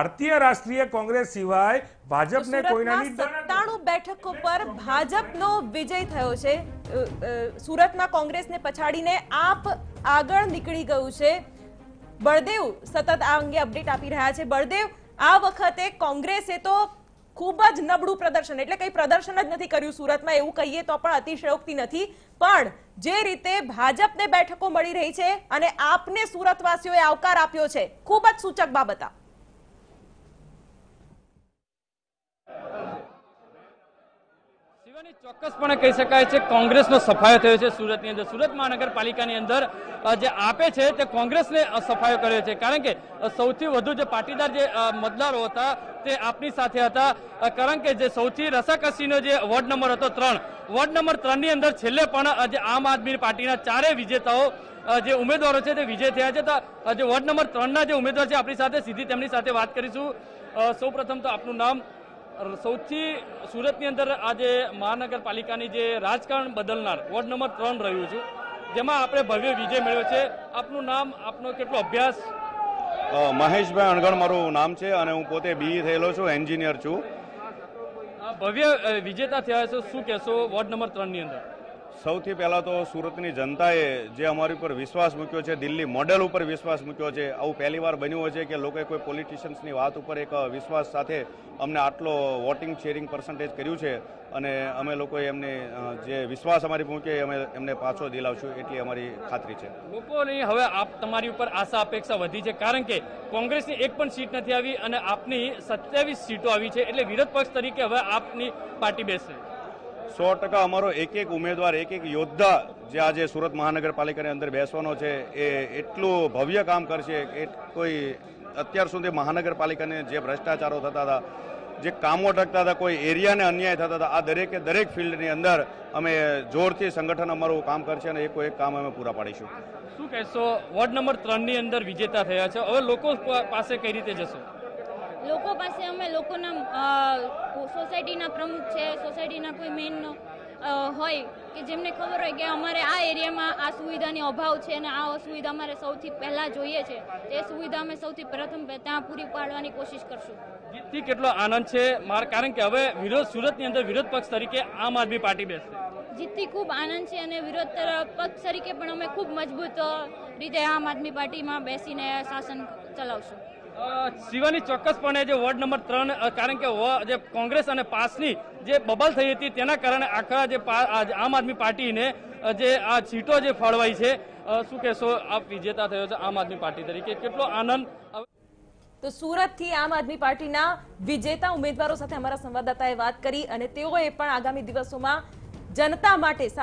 भारतीय राष्ट्रीय कांग्रेस सिवाय भाजप ने कोई ना 97 बैठकों पर भाजप नो विजय थयो छे। सूरत में कांग्रेस ने पछाड़ीने आप आगळ निकळी गयुं छे। बळदेव सतत आ अंगे अपडेट आपी रह्या छे। बळदेव आ वखते कांग्रेसे तो खूब ज नबळुं प्रदर्शन एटले कई प्रदर्शन ज नथी कर्युं सूरत में एवुं कहीए तो पण अतिशयोक्ति नथी, पण जे रीते भाजपने बैठको मळी रही छे अने आपने सूरतवासीओए आवकार आप्यो छे खूब ज सूचक बाबत। चौक्सपणे कही शकाय छे कांग्रेसनो सफायो थयो छे सूरतनी अंदर। सूरत महानगरपालिकानी अंदर जे आपे छे ते कांग्रेसने सफायो कर्यो छे, कारण के सौथी वधु जे पाटीदार जे मतदारो हता ते आपनी साथे हता, कारण के जे सौथी रसाकसीनो जे वोर्ड नंबर हतो 3, वोर्ड नंबर 3 नी अंदर छेल्ले पण जे आम आदमी पार्टीना चारे विजेताओ जे उम्मीदवारो छे ते विजय थया छे। तो जे वोर्ड नंबर 3 ना जे उम्मीदवार छे आपनी साथे सीधी तेमनी साथे वात करीशुं। सौप्रथम तो आपनुं नाम सौथी सूरतनी अंदर आज महानगरपालिकानी जे राजकारण बदलनार वोर्ड नंबर 3 रह्युं छे जेमां आपणे भव्य विजय मेळव्यो छे। आपनुं नाम, आपनो केटलो अभ्यास? महेशभाई अणगण मारुं नाम छे अने हूँ पोते बीई थयेलो छुं, एन्जिनियर छुं। भव्य विजेता थया छो, शुं कहेशो वोर्ड नंबर 3 नी अंदर? સૌથી પહેલા તો સુરતની જનતાએ જે અમારી ઉપર વિશ્વાસ મૂક્યો છે, દિલ્હી મોડેલ ઉપર વિશ્વાસ મૂક્યો છે, આવું પહેલીવાર બન્યું છે કે લોકોએ કોઈ પોલિટિશિયન્સની વાત ઉપર એક વિશ્વાસ સાથે અમને આટલો વોટિંગ શેરિંગ પર્સન્ટેજ કર્યું છે અને અમે લોકોએ એમને જે વિશ્વાસ અમારી મૂક્યો અમે એમને પાછો દિલાવશું એટલી અમારી ખાતરી છે। લોકોની હવે આપ તમારી ઉપર આશા અપેક્ષા વધી છે, કારણ કે કોંગ્રેસની એક પણ સીટ નથી આવી અને આપની 27 સીટો આવી છે, એટલે વિરોધ પક્ષ તરીકે હવે આપની પાર્ટી બેસે। 100% અમારો એક એક ઉમેદવાર એક એક યોદ્ધા જે આજે સુરત મહાનગરપાલિકાની અંદર બેસવાનો છે એ એટલું ભવ્ય કામ કરશે કે કોઈ અત્યાર સુધી મહાનગરપાલિકાને જે ભ્રષ્ટાચારો થતા હતા, જે કામો અટકતા હતા, કોઈ એરિયાને અન્યાય થતા હતા, આ દરેકે દરેક ફિલ્ડની અંદર અમે જોરથી સંગઠન અમારું કામ કરશે અને એકો એક કામ અમે પૂરા પાડીશું। શું કહેશો વોર્ડ નંબર 3ની અંદર વિજેતા થયા છે, હવે લોકો પાસે કઈ રીતે જશો? લોકો પાસે અમે લોકોના સોસાયટીના પ્રમુખ છે, સોસાયટીના કોઈ મેન હોય કે જેમને ખબર હોય કે અમારે આ એરિયામાં આ સુવિધાની અભાવ છે અને આ સુવિધા અમારે સૌથી પહેલાં જોઈએ છે, તે સુવિધા અમે સૌથી પ્રથમ ત્યાં પૂરી પાડવાની કોશિશ કરશું। જીતથી કેટલો આનંદ છે માર, કારણ કે હવે વિરોધ સુરતની અંદર વિરોધ પક્ષ તરીકે આમ આદમી પાર્ટી બેસે। જીતથી ખૂબ આનંદ છે અને વિરોધ પક્ષ તરીકે પણ અમે ખૂબ મજબૂત રીતે આમ આદમી પાર્ટીમાં બેસીને શાસન ચલાવશું। शिवानी चौक्सपणे जो वोर्ड नंबर 3 कारण के कांग्रेस और पासनी जो बबल थी थी तेना कारण आखा आम आदमी पार्टी ने जे आ सीटों फळवाई है। शू कहो आप विजेता थयो छो आम आदमी पार्टी तरीके केटलो आनंद? तो सूरत थी आम आदमी पार्टी विजेता उम्मीदवारों साथे अमारा संवाददाताए बात करी, आगामी दिवसों में जनता माटे